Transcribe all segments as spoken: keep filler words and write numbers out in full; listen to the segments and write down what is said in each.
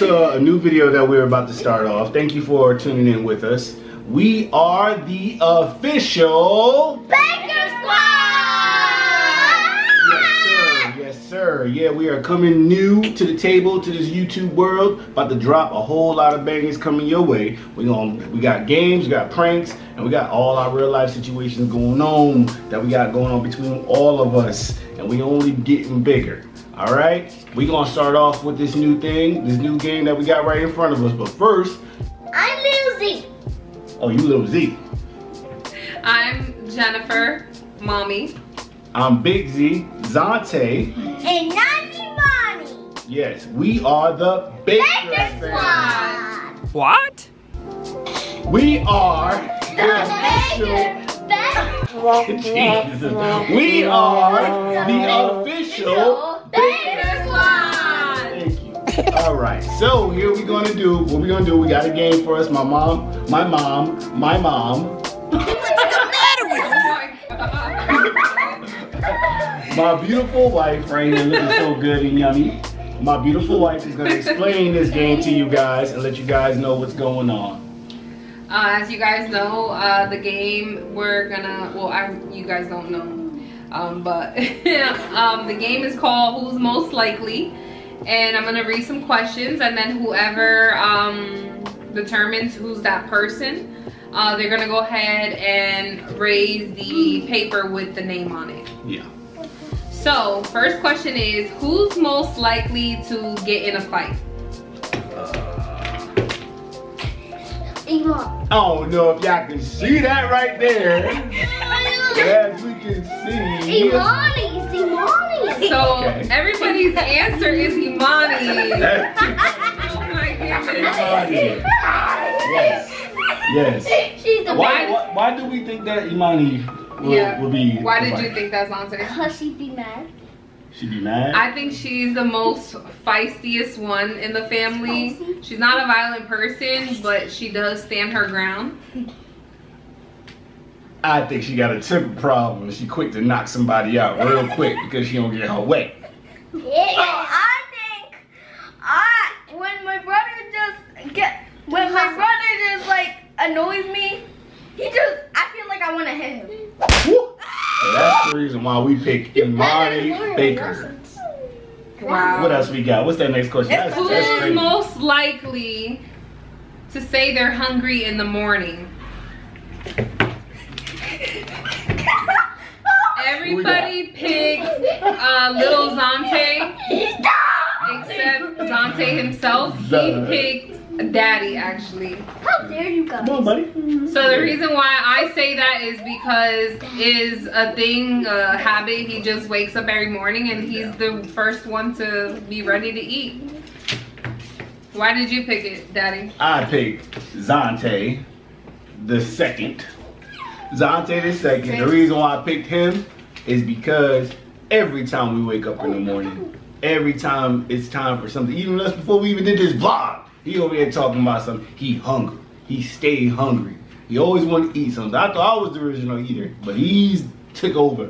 to a new video that we're about to start off. Thank you for tuning in with us. We are the Official Baker Squad! Yes, sir. Yes, sir. Yeah, we are coming new to the table, to this YouTube world. About to drop a whole lot of bangers coming your way. We gonna, we got games, we got pranks, and we got all our real life situations going on that we got going on between all of us. And we only getting bigger. All right? We gonna start off with this new thing, this new game that we got right in front of us. But first, I'm Lil Z. Oh, you Lil Z. I'm Jennifer, Mommy. I'm Big Z, Zante. And Nani Mommy. Yes, we are the Baker, Baker Squad. Squad. What? We are the Baker Squad. Jesus. We are the Official Baker Squad. Thank you. All right, so here we're gonna do, what we're gonna do, we got a game for us, my mom. My mom, my mom. What's the matter with you? My beautiful wife, right here, looking so good and yummy. My beautiful wife is gonna explain this game to you guys and let you guys know what's going on. Uh, as you guys know, uh, the game we're gonna, well, I, you guys don't know, um, but um, the game is called Who's Most Likely, and I'm gonna read some questions, and then whoever, um, determines who's that person, uh, they're gonna go ahead and raise the paper with the name on it. Yeah. So first question is, who's most likely to get in a fight? Uh, I don't know if y'all can see that right there. As we can see. Imani, it's Imani. So okay. Everybody's answer is Imani. Imani. Yes. Yes. She's the why, why, why do we think that Imani will, yeah. will be? Why did you think that's Zante? Because she'd be mad. She'd be mad? I think she's the most feistiest one in the family. She's not a violent person, but she does stand her ground. I think she got a temper problem. She's quick to knock somebody out real quick because she don't get her way. Yeah. I think I when my brother Get, when my brother just like annoys me, he just, I feel like I want to hit him. So that's the reason why we picked Imani Baker. Wow. What else we got? What's that next question? That's, that's who's most likely to say they're hungry in the morning? Everybody picked uh, Lil Zante, except Zante himself. He picked Daddy, actually. How dare you guys? Come on, buddy. So the reason why I say that is because is a thing, a habit. He just wakes up every morning and he's the first one to be ready to eat. Why did you pick it, Daddy? I picked Zante the second. Zante the second. The reason why I picked him is because every time we wake up in the morning, every time it's time for something, even us before we even did this vlog, he over here talking about something. He hungry. He stayed hungry. He always wanted to eat something. I thought I was the original eater, but he took over.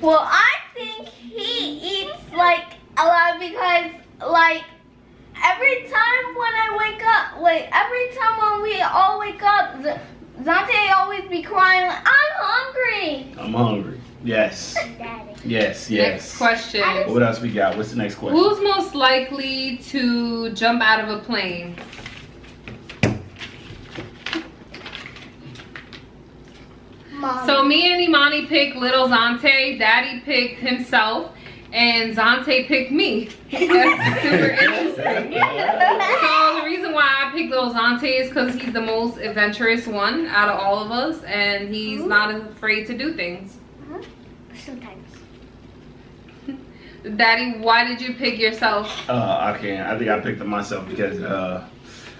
Well, I think he eats like a lot because like every time when I wake up, like every time when we all wake up, Zante always be crying like, I'm hungry. I'm hungry. Yes. Yes, yes. Next question. What else we got? What's the next question? Who's most likely to jump out of a plane? Mommy. So me and Imani picked Lil Zante, Daddy picked himself, and Zante picked me. That's super interesting. So the reason why I picked Lil Zante is because he's the most adventurous one out of all of us, and he's Ooh. not afraid to do things. Sometimes. Daddy, why did you pick yourself? Uh, I can't. I think I picked myself because uh,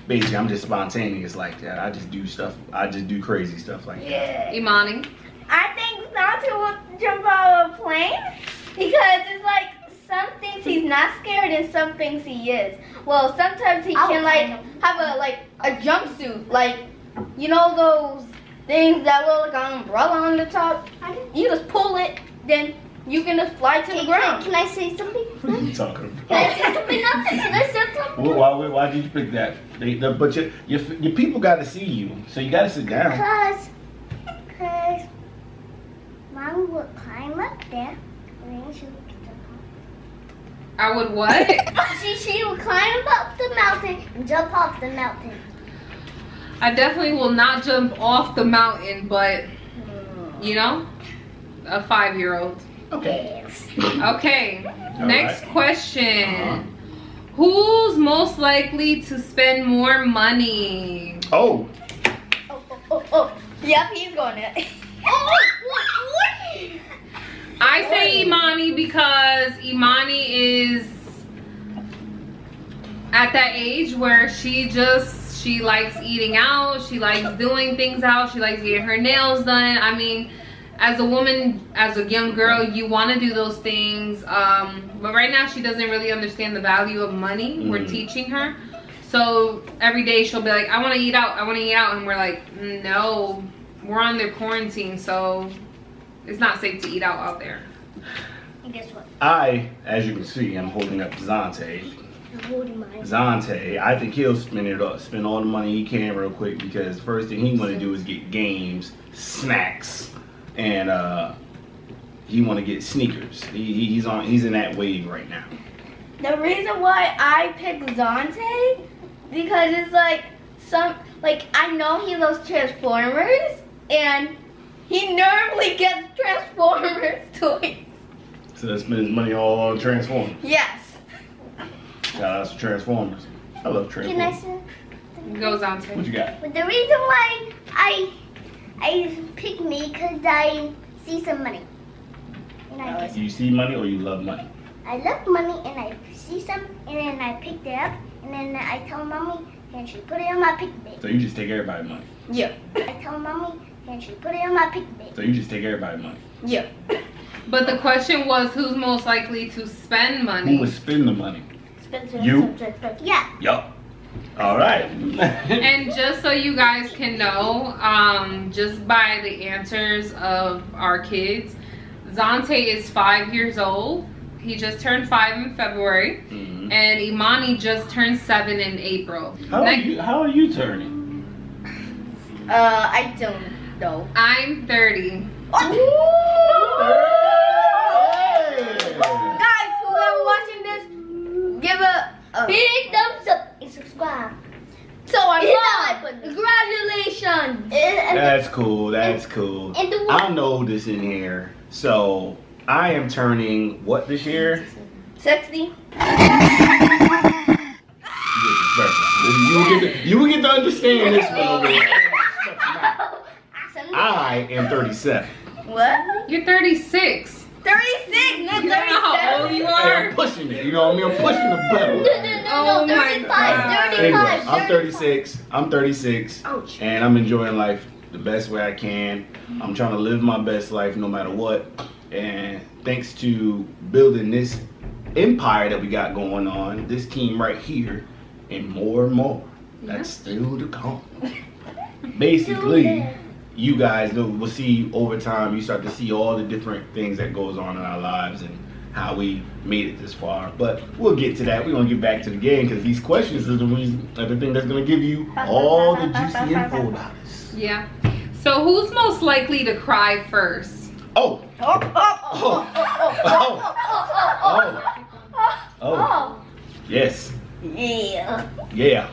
basically I'm just spontaneous like that. I just do stuff. I just do crazy stuff like yeah. that. Imani? I think Zante will jump out of a plane because it's like some things he's not scared and some things he is. Well, sometimes he I'll can like him. have a like a jumpsuit, like you know those things that will like an umbrella on the top. You just pull it. Then you can just fly to hey, the ground. Can I say something? What are you talking about? Can I say something else? Can I say something? Well, why, why did you pick that? They, the, but your, your, your people got to see you, so you got to sit down. Because, because Mom would climb up there, and then she would get the mountain. I would what? she, she would climb up the mountain and jump off the mountain. I definitely will not jump off the mountain, but, you know, a five-year-old. Okay. Okay. All Next right. question. Uh-huh. Who's most likely to spend more money? Oh. Oh, oh, oh, oh. Yep, he's going to. Oh, what, what? I say Imani because Imani is at that age where she just She likes eating out, she likes doing things out, she likes getting her nails done. I mean, as a woman, as a young girl, you want to do those things. Um, but right now she doesn't really understand the value of money. Mm. We're teaching her. So every day she'll be like, I want to eat out, I want to eat out. And we're like, no, we're on their quarantine. So it's not safe to eat out out there. And guess what? I, as you can see, I'm holding up Zante. Zante, I think he'll spend it up, spend all the money he can real quick because first thing he want to do is get games, snacks, and uh, he want to get sneakers. He, he's on, he's in that wave right now. The reason why I picked Zante because it's like some, like I know he loves Transformers and he normally gets Transformers toys. So that spends money all on Transformers. Yes. Shout out to Transformers. I love Transformers. Can I say? Goes on to. What you got? But the reason why I I pick me because I see some money. And I uh, you see money or you love money? I love money and I see some and then I pick it up and then I tell mommy and she put it on my picnic. So you just take everybody's money? Yeah. I tell mommy and she put it on my picnic. So you just take everybody's money? Yeah. But the question was who's most likely to spend money? Who would spend the money? You? Yeah. Yup. All right. And just so you guys can know, um, just by the answers of our kids, Zante is five years old. He just turned five in February. Mm-hmm. And Imani just turned seven in April. How, like, are, you, how are you turning? Uh, I don't know. I'm thirty. Oh. Hey. Guys, whoever watching this, give a, a big thumbs up and subscribe. So I'm live. Congratulations. That's cool. That's and, cool. And I'm the oldest in here. So I am turning what this year? sixty. You will get to, you will get to understand this one over here. I am thirty-seven. What? You're thirty-six. thirty-six, not thirty-seven. You know how old you are? I'm pushing it, you know what I mean? I'm pushing the pedal. No, no, no, no, oh thirty-five, my thirty-five, anyway, thirty-five. I'm thirty-six, I'm thirty-six, ouch. And I'm enjoying life the best way I can. I'm trying to live my best life no matter what. And thanks to building this empire that we got going on, this team right here, and more and more. That's still to come. Basically, you guys know, we'll see over time, you start to see all the different things that goes on in our lives and how we made it this far. But we'll get to that. We're going to get back to the game because these questions is the reason, are the thing that's going to give you all the juicy info about us. Yeah. So who's most likely to cry first? Oh. Oh. Oh. Oh. Oh. Oh. Oh. Yes. Yeah. Yeah.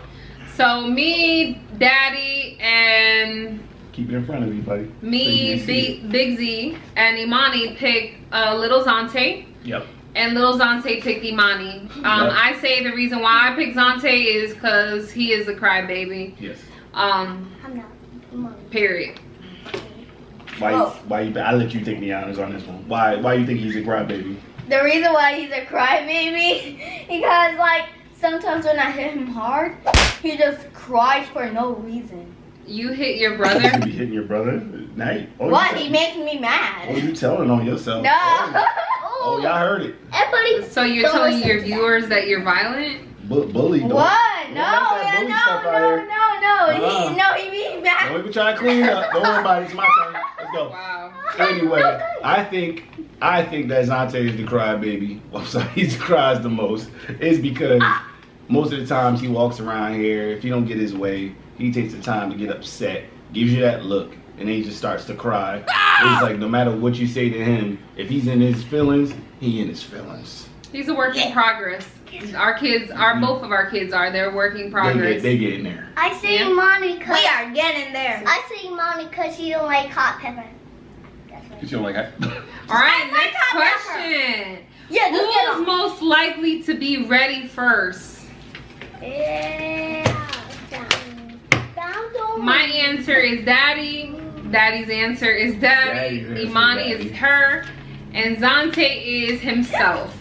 So me, Daddy, and... Keep it in front of me, buddy. Me, so B Big Z, and Imani picked uh, Little Zante. Yep. And Little Zante picked Imani. Um, yep. I say the reason why I picked Zante is because he is a crybaby. Yes. Um, I'm not. Mom. Period. Why? Oh. Why? You, I let you take the honors on this one. Why? Why you think he's a crybaby? The reason why he's a crybaby because like sometimes when I hit him hard, he just cries for no reason. You hit your brother? You be hitting your brother? Night. Oh, what? He makes me mad. Oh, you telling on yourself. No. Oh, y'all heard it. Everybody so you're telling your viewers that. that you're violent? Bu bully, though. What? No, yeah, no, no, no, no, no. Uh-huh. No, he means mad. Don't even try to clean up. Don't worry about it. It's my turn. Let's go. Wow. Anyway, I think I think that Zante is the crybaby. Well, I'm sorry, he cries the most. It's because most of the times he walks around here, if he don't get his way, he takes the time to get upset, gives you that look, and then he just starts to cry. It's like no matter what you say to him, if he's in his feelings, he in his feelings. He's a work in progress. Our kids, our both of our kids are. They're work in progress. They get, they get in there. I see yeah. mommy because we are getting there. I see mommy because she don't like hot pepper. She don't like hot. All right, like next question. Pepper. Yeah, who is on. most likely to be ready first? Yeah, down, down, down. My answer is Daddy. Daddy's answer is Daddy. Daddy's Imani is, daddy. is her, and Zante is himself.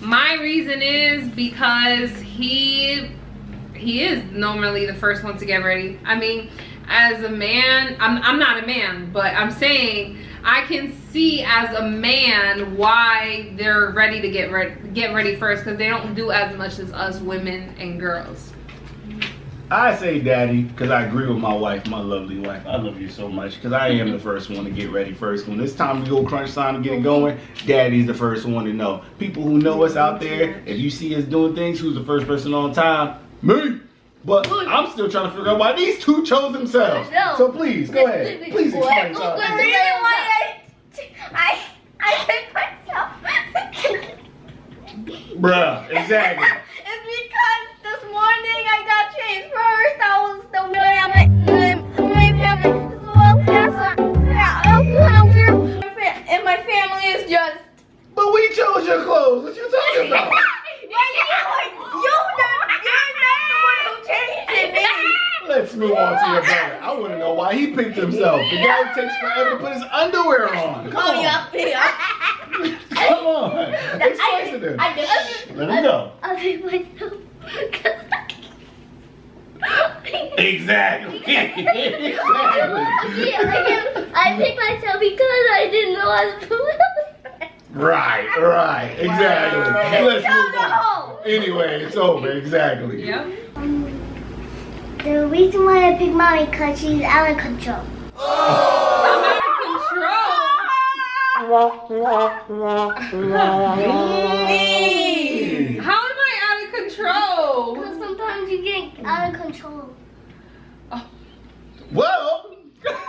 My reason is because he he is normally the first one to get ready. I mean, as a man, I'm, I'm not a man, but I'm saying I can see as a man why they're ready to get ready get ready first, because they don't do as much as us women and girls. I say Daddy because I agree with my wife, my lovely wife. I love you so much because I am the first one to get ready first. When it's time to go crunch time and get it going, Daddy's the first one to know. People who know us out there, if you see us doing things, who's the first person on time? Me! But I'm still trying to figure out why these two chose themselves. So please, go ahead. Please explain to us. The reason why I hate myself. Bruh, exactly. It's because this morning I got changed first. I was still really and my family is just. But we chose your clothes. What you talking about? Yeah, yeah, you not, you're not the one who changed it, baby. Let's move on to your brother. I want to know why he picked himself. The guy takes forever to put his underwear on. Come on. Come on. Explain to them. Let him go. I'll pick myself. Exactly. Exactly. I picked myself because I didn't know I was doing it. Right, right, exactly. Wow. Let's move on. Anyway, it's over, exactly. Yeah. Um, the reason why I picked mommy because she's out of control. Oh. I'm out of control. Because sometimes you get out of control. Oh. Well.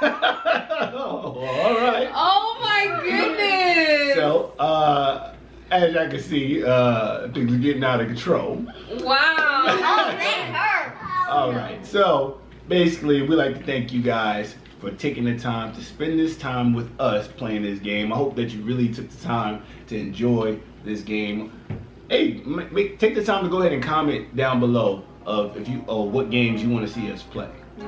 Oh, all right. Oh my goodness. So, uh, as I can see, uh, things are getting out of control. Wow. Oh, that hurt. All right. So, basically, we like to thank you guys for taking the time to spend this time with us playing this game. I hope that you really took the time to enjoy this game. Hey, make, take the time to go ahead and comment down below of if you oh what games you want to see us play. Yeah.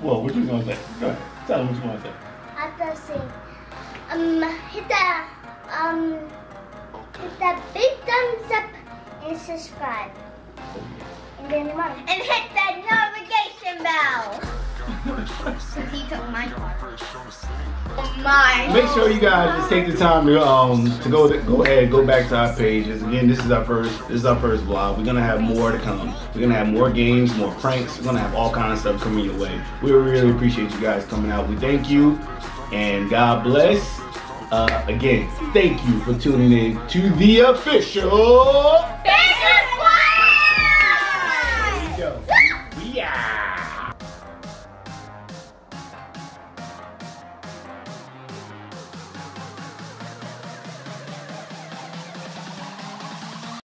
Whoa, what you gonna say? Go ahead, tell them what you want to say. I thought say, um, hit that, um, hit that big thumbs up and subscribe, and then run. And hit that notification bell. Since he took my car. Oh my. Make sure you guys just take the time to um to go to, go ahead go back to our pages. Again, this is our first this is our first vlog. We're gonna have more to come. We're gonna have more games, more pranks. We're gonna have all kinds of stuff coming your way. We really appreciate you guys coming out. We thank you and God bless. Uh, again, thank you for tuning in to The Official.